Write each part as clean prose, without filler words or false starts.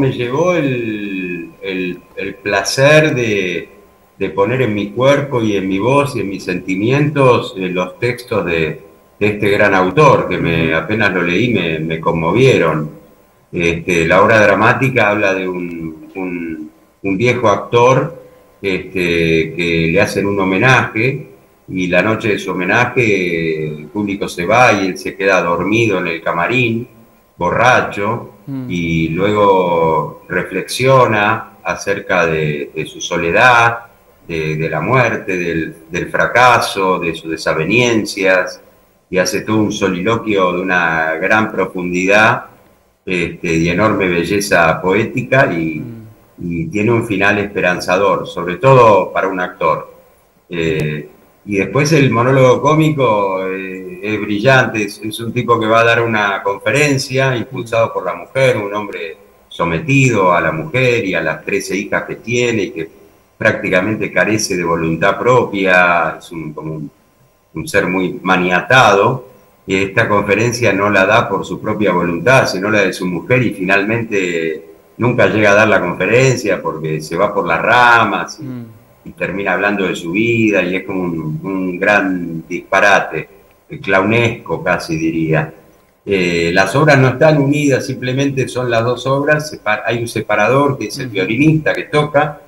me llegó el placer de poner en mi cuerpo y en mi voz y en mis sentimientos los textos de este gran autor, que apenas lo leí me conmovieron. La obra dramática habla de un viejo actor que le hacen un homenaje, y la noche de su homenaje el público se va y él se queda dormido en el camarín, borracho, y luego reflexiona acerca de su soledad, de la muerte, del fracaso, de sus desavenencias, y hace todo un soliloquio de una gran profundidad y enorme belleza poética, y tiene un final esperanzador, sobre todo para un actor. Y después el monólogo cómico es brillante, es un tipo que va a dar una conferencia impulsado por la mujer, un hombre sometido a la mujer y a las 13 hijas que tiene, y que prácticamente carece de voluntad propia, es como un ser muy maniatado, y esta conferencia no la da por su propia voluntad, sino la de su mujer, y finalmente nunca llega a dar la conferencia porque se va por las ramas, y termina hablando de su vida, y es como un gran disparate, clownesco casi diría. Las obras no están unidas, simplemente son las dos obras, hay un separador que es el violinista que toca,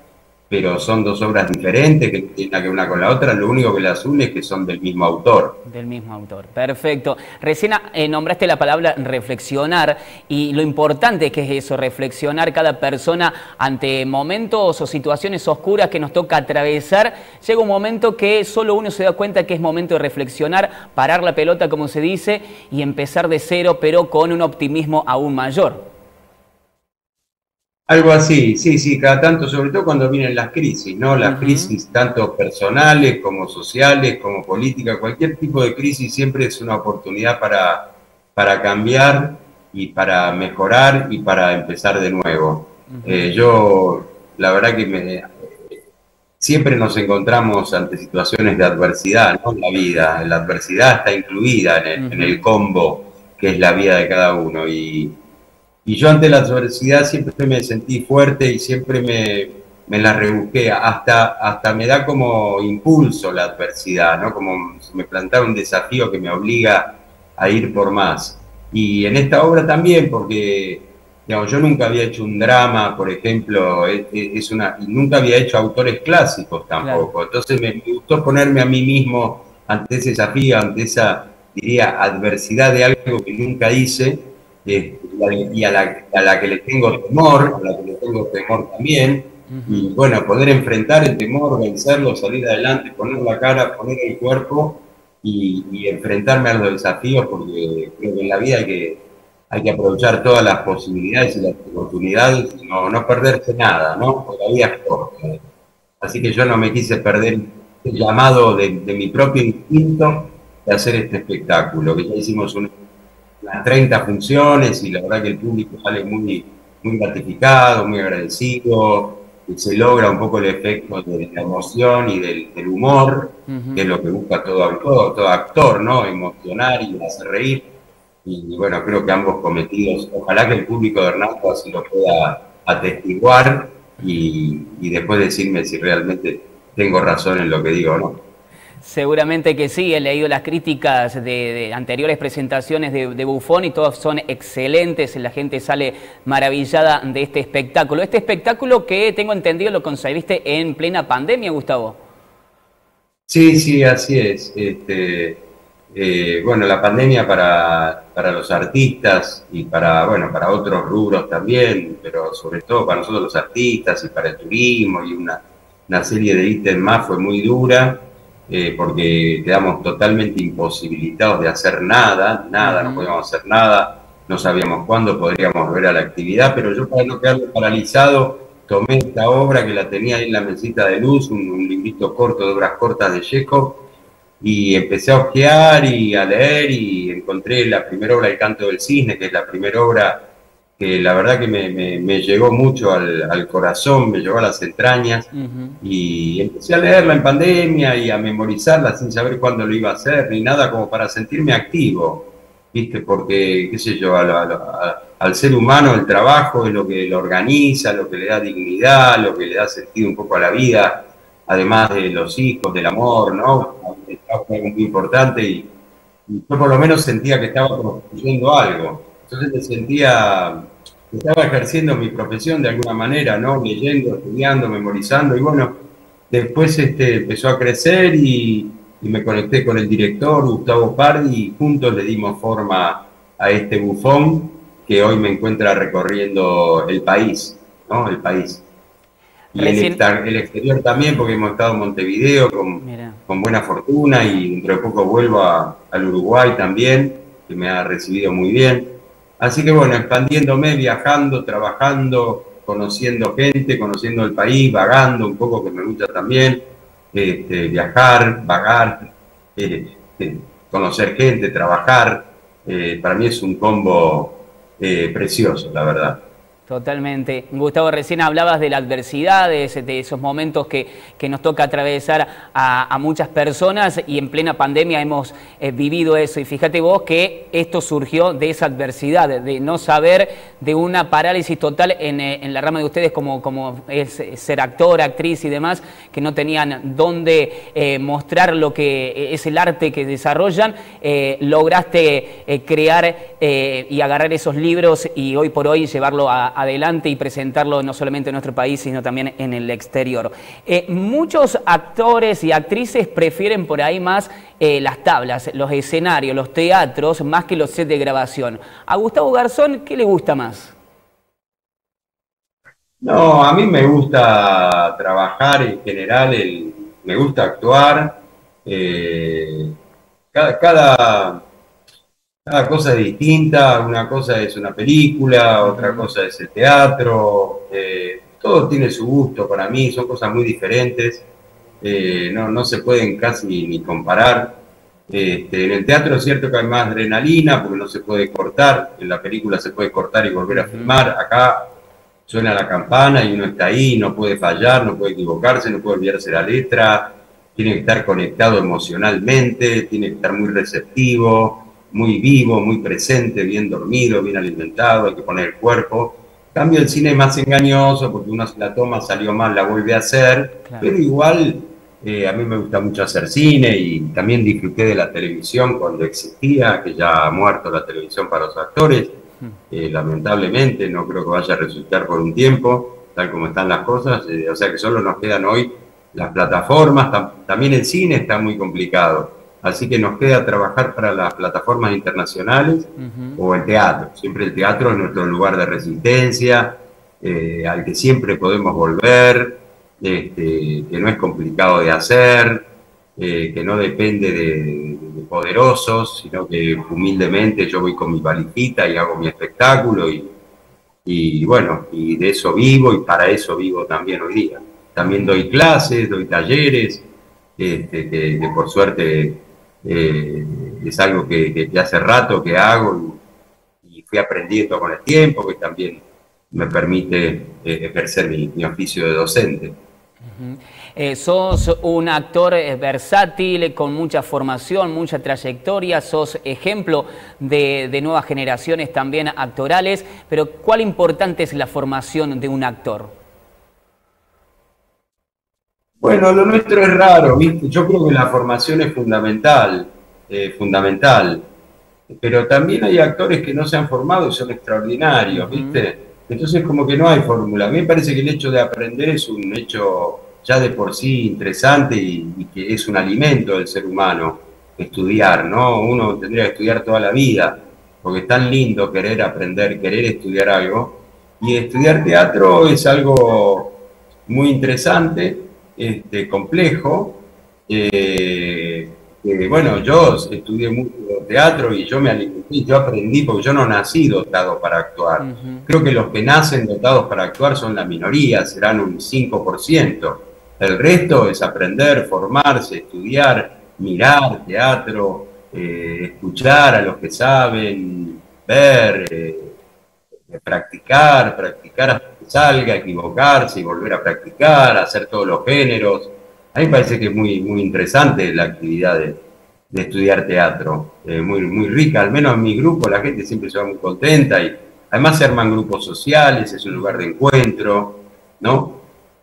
pero son dos obras diferentes que tienen que ver una con la otra, lo único que las une es que son del mismo autor. Del mismo autor, perfecto. Recién nombraste la palabra reflexionar, y lo importante que es eso, reflexionar cada persona ante momentos o situaciones oscuras que nos toca atravesar. Llega un momento que solo uno se da cuenta que es momento de reflexionar, parar la pelota, como se dice, y empezar de cero, pero con un optimismo aún mayor. Algo así, sí, cada tanto, sobre todo cuando vienen las crisis, ¿no? Las crisis tanto personales como sociales, como políticas, cualquier tipo de crisis siempre es una oportunidad para cambiar y para mejorar y para empezar de nuevo. Yo, la verdad que siempre nos encontramos ante situaciones de adversidad, ¿no? La vida, la adversidad está incluida en el combo que es la vida de cada uno, y yo ante la adversidad siempre me sentí fuerte y siempre me la rebusqué, hasta me da como impulso la adversidad, ¿no? Como me plantaba un desafío que me obliga a ir por más. Y en esta obra también, porque digamos, yo nunca había hecho un drama, por ejemplo, nunca había hecho autores clásicos tampoco. Claro. Entonces me gustó ponerme a mí mismo ante ese desafío, ante esa, diría, adversidad de algo que nunca hice, y a la que le tengo temor, también, y bueno, poder enfrentar el temor, vencerlo, salir adelante, poner la cara, poner el cuerpo y enfrentarme a los desafíos, porque creo que en la vida hay que aprovechar todas las posibilidades y las oportunidades, y no perderse nada, ¿no? Porque la vida es corta. Así que yo no me quise perder el llamado de mi propio instinto de hacer este espectáculo, que ya hicimos unas 30 funciones, y la verdad que el público sale muy, muy gratificado, muy agradecido, y se logra un poco el efecto de la emoción y del humor, que es lo que busca todo actor, ¿no? Emocionar y hacer reír, y bueno, creo que ambos cometidos, ojalá que el público de Hernando así lo pueda atestiguar, y después decirme si realmente tengo razón en lo que digo, ¿no? Seguramente que sí, he leído las críticas de anteriores presentaciones de Bufón, y todas son excelentes, la gente sale maravillada de este espectáculo. Este espectáculo que tengo entendido lo concebiste en plena pandemia, Gustavo. Sí, así es. Bueno, la pandemia para los artistas y para otros rubros también, pero sobre todo para nosotros los artistas y para el turismo y una serie de ítems más, fue muy dura. Porque quedamos totalmente imposibilitados de hacer nada, no podíamos hacer nada, no sabíamos cuándo podríamos volver a la actividad, pero yo, para no quedarme paralizado, tomé esta obra que la tenía ahí en la mesita de luz, un librito corto de obras cortas de Chéjov, y empecé a hojear y a leer, y encontré la primera obra, El canto del cisne, que es la primera obra que la verdad que me llegó mucho al corazón, me llegó a las entrañas, y empecé a leerla en pandemia y a memorizarla sin saber cuándo lo iba a hacer ni nada, como para sentirme activo. ¿viste? Porque, qué sé yo, al ser humano el trabajo es lo que lo organiza, lo que le da dignidad, lo que le da sentido un poco a la vida, además de los hijos, del amor, ¿no? El trabajo es algo muy importante y yo por lo menos sentía que estaba construyendo algo. Entonces sentía que estaba ejerciendo mi profesión de alguna manera, ¿no? Leyendo, estudiando, memorizando, y bueno, después empezó a crecer y me conecté con el director, Gustavo Pardi, y juntos le dimos forma a este Bufón que hoy me encuentra recorriendo el país, ¿no? El país. Y el exterior también, porque hemos estado en Montevideo con buena fortuna y dentro de poco vuelvo al Uruguay también, que me ha recibido muy bien. Así que bueno, expandiéndome, viajando, trabajando, conociendo gente, conociendo el país, vagando un poco, que me gusta también, viajar, vagar, conocer gente, trabajar, para mí es un combo precioso, la verdad. Totalmente. Gustavo, recién hablabas de la adversidad, de esos momentos que nos toca atravesar a muchas personas, y en plena pandemia hemos vivido eso. Y fíjate vos que esto surgió de esa adversidad, de no saber, de una parálisis total en la rama de ustedes como es ser actor, actriz y demás, que no tenían dónde mostrar lo que es el arte que desarrollan. Lograste crear y agarrar esos libros y hoy por hoy llevarlo adelante y presentarlo no solamente en nuestro país, sino también en el exterior. Muchos actores y actrices prefieren por ahí más las tablas, los escenarios, los teatros, más que los sets de grabación. A Gustavo Garzón, ¿qué le gusta más? No, a mí me gusta trabajar en general, me gusta actuar. Cada cosa es distinta, una cosa es una película, otra cosa es el teatro, todo tiene su gusto para mí, son cosas muy diferentes, no se pueden casi ni comparar. En el teatro es cierto que hay más adrenalina porque no se puede cortar, en la película se puede cortar y volver a filmar, acá suena la campana y uno está ahí, no puede fallar, no puede equivocarse, no puede olvidarse la letra, tiene que estar conectado emocionalmente, tiene que estar muy receptivo, muy vivo, muy presente, bien dormido, bien alimentado, hay que poner el cuerpo. En cambio el cine es más engañoso porque una la toma salió mal, la vuelve a hacer, claro. Pero igual a mí me gusta mucho hacer cine y también disfruté de la televisión cuando existía, que ya ha muerto la televisión para los actores, lamentablemente no creo que vaya a resultar por un tiempo, tal como están las cosas, o sea que solo nos quedan hoy las plataformas, también el cine está muy complicado. Así que nos queda trabajar para las plataformas internacionales o el teatro. Siempre el teatro es nuestro lugar de resistencia, al que siempre podemos volver, que no es complicado de hacer, que no depende de poderosos, sino que humildemente yo voy con mi valijita y hago mi espectáculo y bueno, y de eso vivo y para eso vivo también hoy día. También doy clases, doy talleres, que por suerte... es algo que hace rato que hago y fui aprendiendo con el tiempo, que también me permite ejercer mi oficio de docente. Sos un actor versátil, con mucha formación, mucha trayectoria, sos ejemplo de nuevas generaciones también actorales, pero ¿cuál importante es la formación de un actor? Bueno, lo nuestro es raro, ¿viste? Yo creo que la formación es fundamental, pero también hay actores que no se han formado y son extraordinarios, ¿viste? Entonces como que no hay fórmula. A mí me parece que el hecho de aprender es un hecho ya de por sí interesante y que es un alimento del ser humano, estudiar, ¿no? Uno tendría que estudiar toda la vida, porque es tan lindo querer aprender, querer estudiar algo, y estudiar teatro es algo muy interesante, complejo, bueno, yo estudié mucho teatro y yo me alimenté, yo aprendí porque yo no nací dotado para actuar. Creo que los que nacen dotados para actuar son la minoría, serán un 5%. El resto es aprender, formarse, estudiar, mirar teatro, escuchar a los que saben, ver, practicar hasta que salga, equivocarse y volver a practicar, hacer todos los géneros. A mí me parece que es muy interesante la actividad de estudiar teatro, muy rica, al menos en mi grupo la gente siempre se va muy contenta, y además se arman grupos sociales, es un lugar de encuentro, ¿no?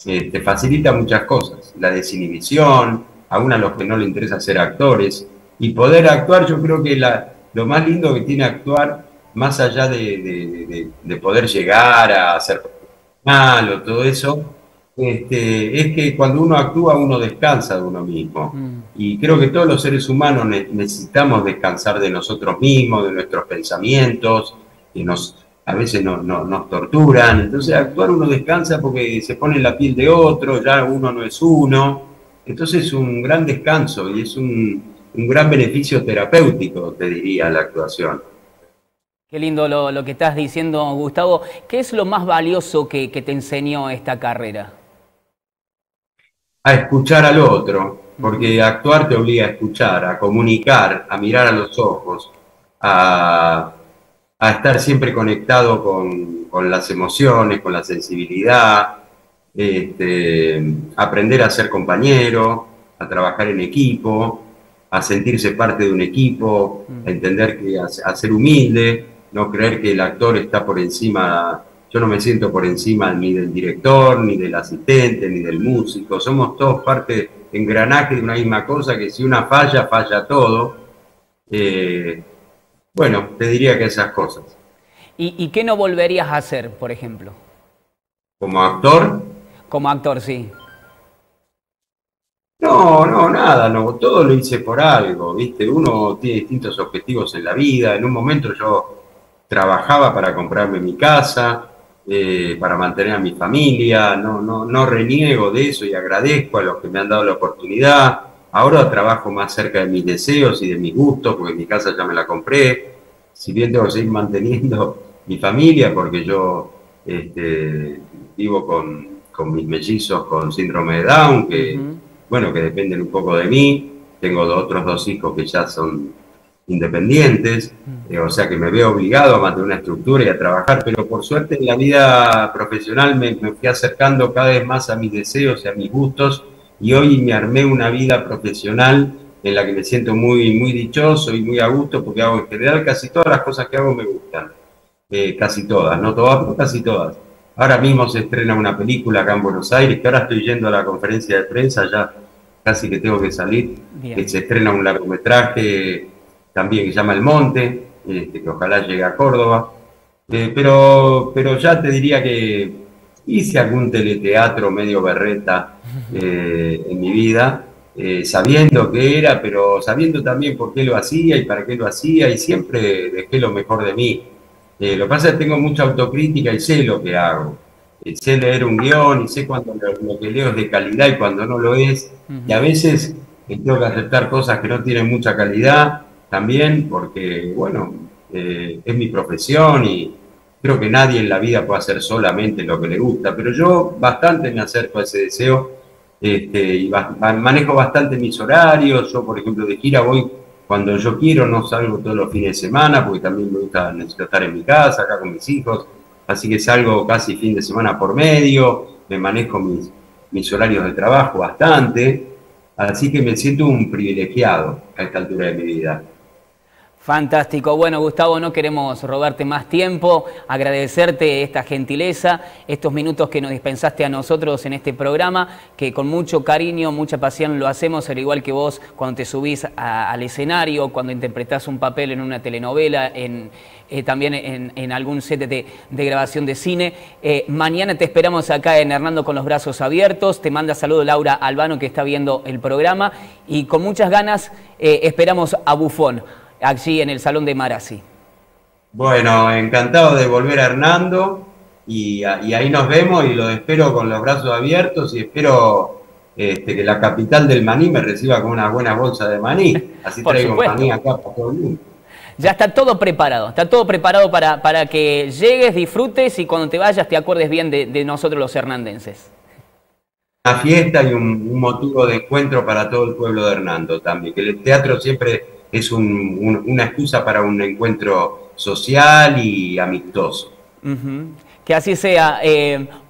Te facilita muchas cosas, la desinhibición, aún a los que no les interesa ser actores, y poder actuar. Yo creo que lo más lindo que tiene actuar, más allá de poder llegar a ser profesional o todo eso, es que cuando uno actúa uno descansa de uno mismo. Y creo que todos los seres humanos necesitamos descansar de nosotros mismos, de nuestros pensamientos, que a veces nos torturan. Entonces actuar uno descansa porque se pone en la piel de otro, ya uno no es uno. Entonces es un gran descanso y es un gran beneficio terapéutico, te diría, la actuación. Qué lindo lo que estás diciendo, Gustavo. ¿Qué es lo más valioso que te enseñó esta carrera? A escuchar al otro, porque actuar te obliga a escuchar, a comunicar, a mirar a los ojos, a estar siempre conectado con las emociones, con la sensibilidad, aprender a ser compañero, a trabajar en equipo, a sentirse parte de un equipo, a entender que a ser humilde, no creer que el actor está por encima. Yo no me siento por encima ni del director, ni del asistente, ni del músico. Somos todos parte de engranaje de una misma cosa, que si una falla, falla todo. Bueno, te diría que esas cosas. ¿Y qué no volverías a hacer, por ejemplo? ¿Como actor? Como actor, sí. No, nada, no, todo lo hice por algo, ¿viste? Uno tiene distintos objetivos en la vida. En un momento yo trabajaba para comprarme mi casa, para mantener a mi familia. No reniego de eso y agradezco a los que me han dado la oportunidad. Ahora trabajo más cerca de mis deseos y de mis gustos, porque mi casa ya me la compré. Si bien tengo que seguir manteniendo mi familia, porque yo vivo con mis mellizos con síndrome de Down, que, bueno, que dependen un poco de mí. Tengo otros dos hijos que ya son independientes, o sea que me veo obligado a mantener una estructura y a trabajar, pero por suerte en la vida profesional me fui acercando cada vez más a mis deseos y a mis gustos, y hoy me armé una vida profesional en la que me siento muy dichoso y muy a gusto, porque hago en general casi todas las cosas que hago me gustan, casi todas, no todas, pero casi todas. Ahora mismo se estrena una película acá en Buenos Aires, que ahora estoy yendo a la conferencia de prensa, ya casi que tengo que salir. Bien. Que se estrena un largometraje también que se llama El Monte, que ojalá llegue a Córdoba. Pero ya te diría que hice algún teleteatro medio berreta en mi vida, sabiendo qué era, pero sabiendo también por qué lo hacía y para qué lo hacía, y siempre dejé lo mejor de mí. Lo que pasa es que tengo mucha autocrítica y sé lo que hago. Sé leer un guión y sé cuando lo que leo es de calidad y cuando no lo es. Y a veces tengo que aceptar cosas que no tienen mucha calidad también, porque, bueno, es mi profesión y creo que nadie en la vida puede hacer solamente lo que le gusta. Pero yo bastante me acerco a ese deseo y manejo bastante mis horarios. Yo, por ejemplo, de gira voy cuando yo quiero, no salgo todos los fines de semana, porque también me gusta, necesito estar en mi casa, acá con mis hijos, así que salgo casi fin de semana por medio, me manejo mis horarios de trabajo bastante, así que me siento un privilegiado a esta altura de mi vida. Fantástico. Bueno, Gustavo, no queremos robarte más tiempo, agradecerte esta gentileza, estos minutos que nos dispensaste a nosotros en este programa, que con mucho cariño, mucha pasión lo hacemos, al igual que vos cuando te subís al escenario, cuando interpretás un papel en una telenovela, también en algún set de grabación de cine. Mañana te esperamos acá en Hernando con los brazos abiertos. Te manda saludos Laura Albano, que está viendo el programa, y con muchas ganas esperamos a Bufón, allí en el Salón de Marasí. Bueno, encantado de volver a Hernando, y ahí nos vemos, y lo espero con los brazos abiertos, y espero que la capital del maní me reciba con una buena bolsa de maní, así traigo maní acá para todo el mundo. Ya está todo preparado para que llegues, disfrutes, y cuando te vayas te acuerdes bien de nosotros los hernandenses. Una fiesta y un motivo de encuentro para todo el pueblo de Hernando también, que el teatro siempre es una excusa para un encuentro social y amistoso. Que así sea.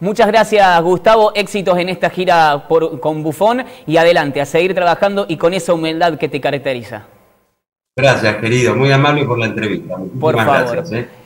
Muchas gracias, Gustavo. Éxitos en esta gira con Bufón, y adelante, a seguir trabajando y con esa humildad que te caracteriza. Gracias, querido. Muy amable por la entrevista. Muchísimas gracias.